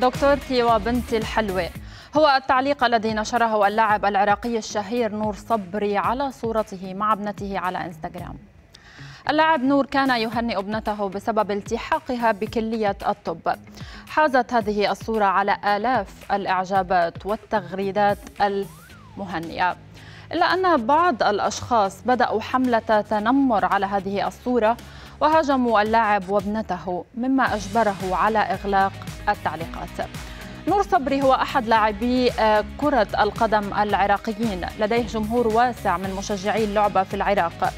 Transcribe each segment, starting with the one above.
دكتورتي وبنتي الحلوة، هو التعليق الذي نشره اللاعب العراقي الشهير نور صبري على صورته مع ابنته على انستغرام. اللاعب نور كان يهنئ ابنته بسبب التحاقها بكلية الطب. حازت هذه الصورة على آلاف الإعجابات والتغريدات المهنئة، إلا أن بعض الأشخاص بدأوا حملة تنمر على هذه الصورة وهاجموا اللاعب وابنته، مما أجبره على إغلاق التعليقات. نور صبري هو أحد لاعبي كرة القدم العراقيين، لديه جمهور واسع من مشجعي اللعبة في العراق،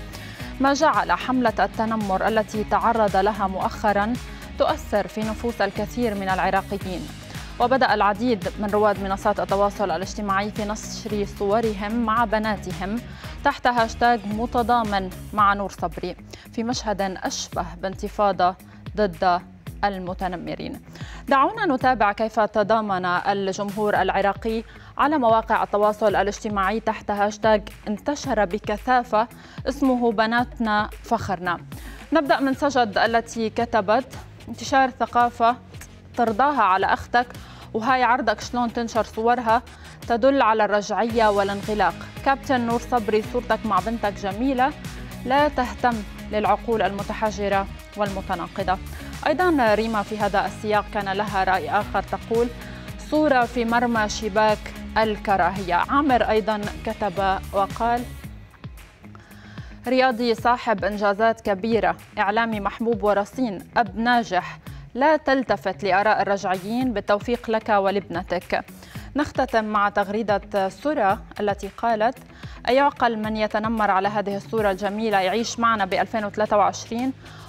ما جعل حملة التنمر التي تعرض لها مؤخراً تؤثر في نفوس الكثير من العراقيين، وبدأ العديد من رواد منصات التواصل الاجتماعي في نشر صورهم مع بناتهم تحت هاشتاج متضامن مع نور صبري في مشهد أشبه بانتفاضة ضد المتنمرين. دعونا نتابع كيف تضامن الجمهور العراقي على مواقع التواصل الاجتماعي تحت هاشتاج انتشر بكثافة اسمه بناتنا فخرنا. نبدأ من سجد التي كتبت: انتشار ثقافة ترضاها على أختك وهاي عرضك شلون تنشر صورها، تدل على الرجعية والانغلاق. كابتن نور صبري، صورتك مع بنتك جميلة، لا تهتم للعقول المتحجرة والمتناقضة. أيضا ريما في هذا السياق كان لها رأي آخر، تقول: صورة في مرمى شباك الكراهية. عامر أيضا كتب وقال: رياضي صاحب إنجازات كبيرة، إعلامي محبوب ورصين، أب ناجح، لا تلتفت لآراء الرجعيين، بالتوفيق لك ولابنتك. نختتم مع تغريدة سرة التي قالت: أيعقل من يتنمر على هذه الصورة الجميلة، يعيش معنا ب 2023،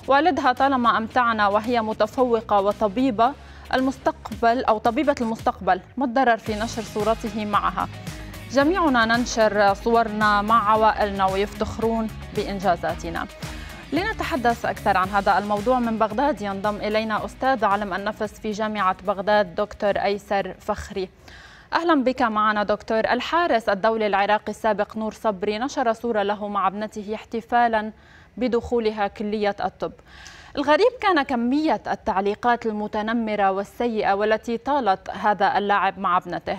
والدها طالما أمتعنا وهي متفوقة وطبيبة المستقبل أو طبيبة المستقبل، ما الضرر في نشر صورته معها؟ جميعنا ننشر صورنا مع عوائلنا ويفتخرون بإنجازاتنا. لنتحدث أكثر عن هذا الموضوع من بغداد ينضم إلينا أستاذ علم النفس في جامعة بغداد دكتور أيسر فخري. أهلا بك معنا دكتور. الحارس الدولي العراقي السابق نور صبري نشر صورة له مع ابنته احتفالا بدخولها كلية الطب. الغريب كان كمية التعليقات المتنمرة والسيئة والتي طالت هذا اللاعب مع ابنته.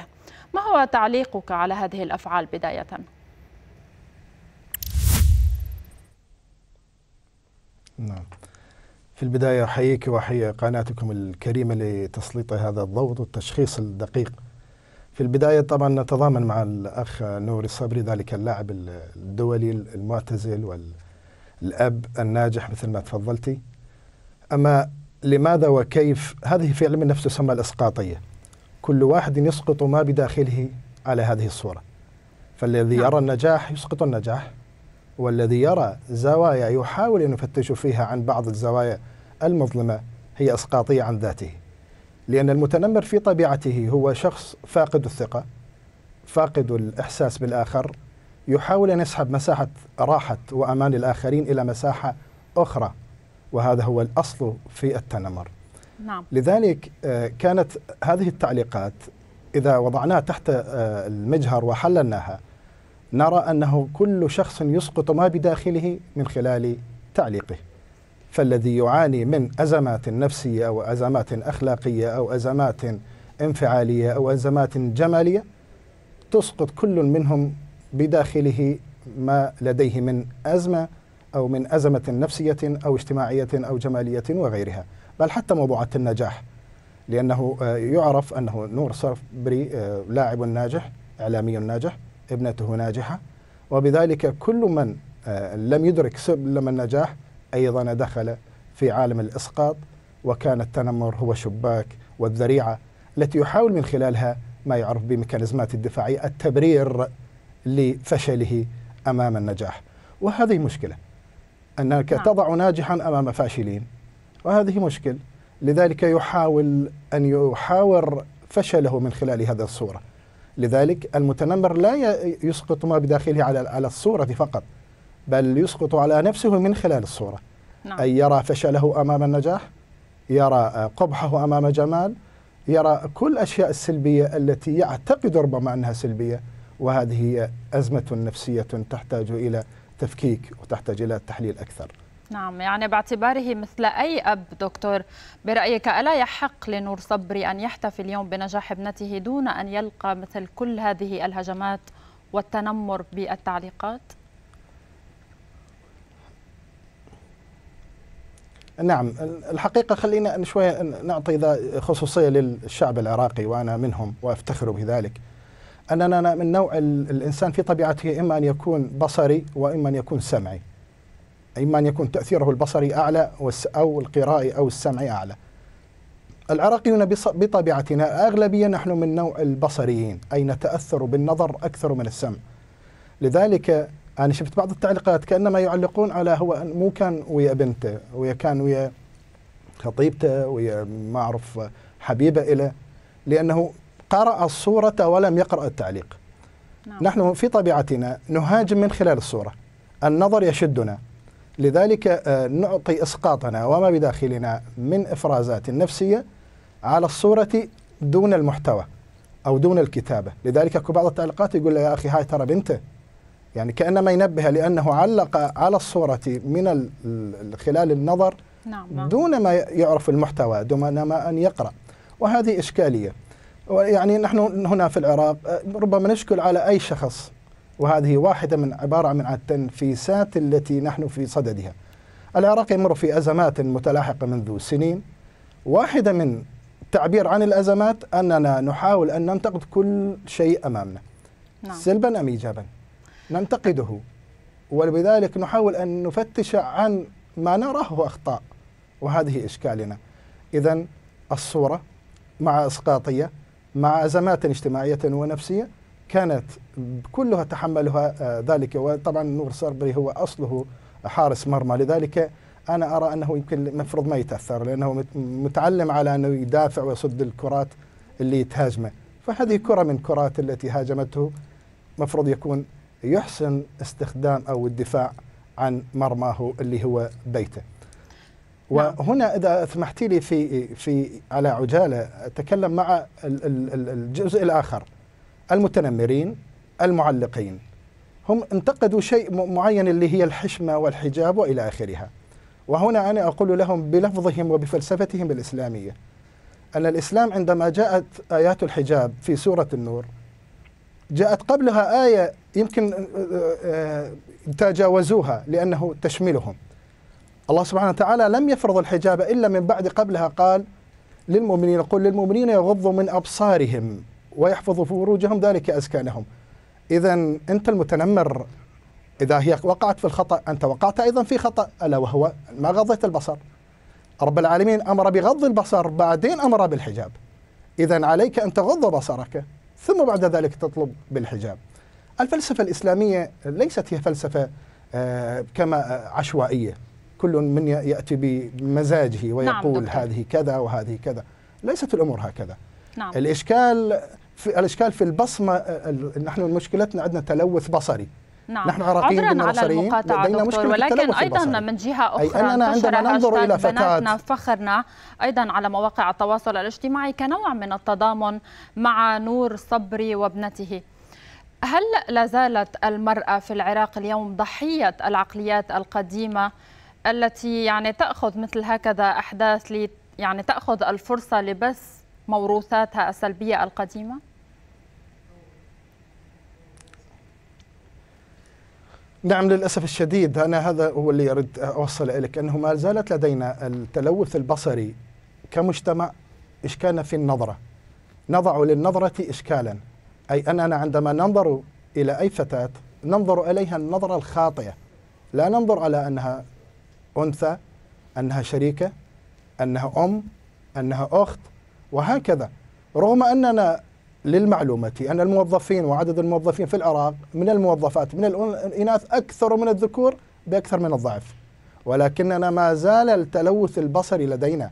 ما هو تعليقك على هذه الأفعال بداية؟ نعم، في البداية أحييك وأحيي قناتكم الكريمة لتسليط هذا الضوء والتشخيص الدقيق. في البداية طبعا نتضامن مع الأخ نور صبري، ذلك اللاعب الدولي المعتزل والأب الناجح مثل ما تفضلتي. أما لماذا وكيف، هذه في علم النفس تسمى الإسقاطية، كل واحد يسقط ما بداخله على هذه الصورة. فالذي يرى النجاح يسقط النجاح، والذي يرى زوايا يحاول أن يفتش فيها عن بعض الزوايا المظلمة هي إسقاطية عن ذاته، لأن المتنمر في طبيعته هو شخص فاقد الثقة، فاقد الإحساس بالآخر، يحاول أن يسحب مساحة راحة وأمان الآخرين إلى مساحة أخرى، وهذا هو الأصل في التنمر. نعم. لذلك كانت هذه التعليقات إذا وضعناها تحت المجهر وحللناها نرى أنه كل شخص يسقط ما بداخله من خلال تعليقه. فالذي يعاني من أزمات نفسية أو أزمات أخلاقية أو أزمات انفعالية أو أزمات جمالية تسقط كل منهم بداخله ما لديه من أزمة أو من أزمة نفسية أو اجتماعية أو جمالية وغيرها، بل حتى موضوعات النجاح، لأنه يعرف أنه نور صبري لاعب ناجح، إعلامي ناجح، ابنته ناجحة، وبذلك كل من لم يدرك سبل النجاح أيضا دخل في عالم الإسقاط، وكان التنمر هو الشباك والذريعة التي يحاول من خلالها ما يعرف بميكانيزمات الدفاعية التبرير لفشله أمام النجاح. وهذه مشكلة، أنك تضع ناجحا أمام فاشلين، وهذه مشكلة. لذلك يحاول أن يحاور فشله من خلال هذه الصورة. لذلك المتنمر لا يسقط ما بداخله على الصورة فقط، بل يسقط على نفسه من خلال الصورة. نعم. أي يرى فشله أمام النجاح، يرى قبحه أمام جمال، يرى كل الأشياء السلبية التي يعتقد ربما أنها سلبية، وهذه هي أزمة نفسية تحتاج إلى تفكيك وتحتاج إلى تحليل أكثر. نعم، يعني باعتباره مثل أي أب دكتور، برأيك ألا يحق لنور صبري أن يحتفي اليوم بنجاح ابنته دون أن يلقى مثل كل هذه الهجمات والتنمر بالتعليقات؟ نعم، الحقيقة خلينا شوية نعطي خصوصية للشعب العراقي، وأنا منهم وأفتخر بذلك. أننا من نوع الإنسان في طبيعته إما أن يكون بصري وإما أن يكون سمعي، إما أن يكون تأثيره البصري أعلى أو القرائي أو السمعي أعلى. العراقيون بطبيعتنا أغلبية نحن من نوع البصريين، أي نتأثر بالنظر أكثر من السمع. لذلك أنا شفت بعض التعليقات كأنما يعلقون على هو مو كان ويا بنته، كان ويا خطيبته، ويا ما أعرف حبيبة إلى، لأنه قرأ الصورة ولم يقرأ التعليق. نعم. نحن في طبيعتنا نهاجم من خلال الصورة، النظر يشدنا، لذلك نعطي إسقاطنا وما بداخلنا من إفرازات نفسية على الصورة دون المحتوى أو دون الكتابة. لذلك أكو بعض التعليقات يقول له يا أخي هاي ترى بنته، يعني كأنما ينبه لأنه علق على الصورة من خلال النظر. نعم. دون ما يعرف المحتوى، دون ما أن يقرأ، وهذه إشكالية. يعني نحن هنا في العراق ربما نشكل على أي شخص، وهذه واحدة من عبارة عن التنفيسات التي نحن في صددها. العراق يمر في أزمات متلاحقة منذ سنين، واحدة من تعبير عن الأزمات أننا نحاول أن ننتقد كل شيء أمامنا. نعم. سلبا أم إيجابا ننتقده، ولذلك نحاول أن نفتش عن ما نراه أخطاء، وهذه إشكالنا. إذن الصورة مع إسقاطية مع أزمات اجتماعية ونفسية كانت كلها تحملها ذلك. وطبعا نور صبري هو أصله حارس مرمى، لذلك أنا أرى أنه يمكن المفروض ما يتأثر، لأنه متعلم على أنه يدافع ويصد الكرات اللي تهاجمه، فهذه كرة من كرات التي هاجمته، مفروض يكون يحسن استخدام أو الدفاع عن مرماه اللي هو بيته. وهنا إذا سمحتي لي في على عجالة أتكلم مع الجزء الآخر، المتنمرين المعلقين، هم انتقدوا شيء معين اللي هي الحشمة والحجاب وإلى آخرها. وهنا أنا أقول لهم بلفظهم وبفلسفتهم الإسلامية أن الإسلام عندما جاءت آيات الحجاب في سورة النور جاءت قبلها آية يمكن تجاوزوها لأنه تشملهم. الله سبحانه وتعالى لم يفرض الحجاب إلا من بعد، قبلها قال للمؤمنين قل للمؤمنين يغضوا من أبصارهم ويحفظوا فروجهم ذلك أزكى لهم. إذا أنت المتنمر إذا هي وقعت في الخطأ أنت وقعت أيضا في خطأ، ألا وهو ما غضيت البصر. رب العالمين أمر بغض البصر بعدين أمر بالحجاب، إذا عليك أن تغض بصرك ثم بعد ذلك تطلب بالحجاب. الفلسفة الإسلامية ليست هي فلسفة كما عشوائية كل من يأتي بمزاجه ويقول نعم هذه كذا وهذه كذا، ليست الأمور هكذا. نعم. الإشكال في البصمة، نحن مشكلتنا عندنا تلوث بصري. نعم. نحن عراقيين بنبصريين، لدينا مشكلة ولكن أيضا البصري. من جهة أخرى أننا عندما ننظر إلى بناتنا فخرنا أيضا على مواقع التواصل الاجتماعي كنوع من التضامن مع نور صبري وابنته. هل لا زالت المرأة في العراق اليوم ضحية العقليات القديمة التي يعني تأخذ مثل هكذا أحداث يعني تأخذ الفرصة لبث موروثاتها السلبية القديمة؟ نعم للأسف الشديد، أنا هذا هو اللي أريد أوصل إليك، أنه ما زالت لدينا التلوث البصري كمجتمع. إشكالنا في النظرة، نضع للنظرة إشكالا، أي أننا عندما ننظر إلى أي فتاة ننظر إليها النظرة الخاطئة، لا ننظر على أنها أنثى، أنها شريكة، أنها أم، أنها أخت وهكذا. رغم أننا للمعلومة أن الموظفين وعدد الموظفين في العراق من الموظفات من الإناث أكثر من الذكور بأكثر من الضعف، ولكننا ما زال التلوث البصري لدينا،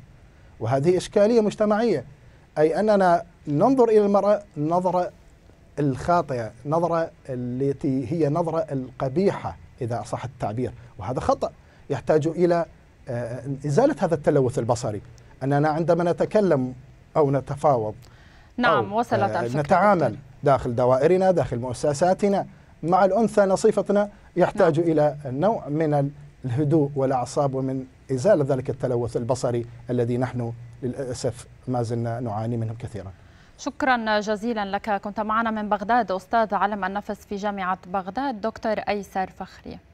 وهذه إشكالية مجتمعية، أي أننا ننظر إلى المرأة نظرة الخاطئة، نظرة التي هي نظرة القبيحة إذا صح التعبير، وهذا خطأ يحتاج إلى إزالة هذا التلوث البصري. أننا عندما نتكلم أو نتفاوض، نعم وصلت الفكرة، نتعامل داخل دوائرنا داخل مؤسساتنا مع الأنثى نصيفتنا، يحتاج نعم إلى نوع من الهدوء والأعصاب ومن إزالة ذلك التلوث البصري الذي نحن للأسف ما زلنا نعاني منه كثيرا. شكرا جزيلا لك، كنت معنا من بغداد أستاذ علم النفس في جامعة بغداد دكتور أيسر فخري.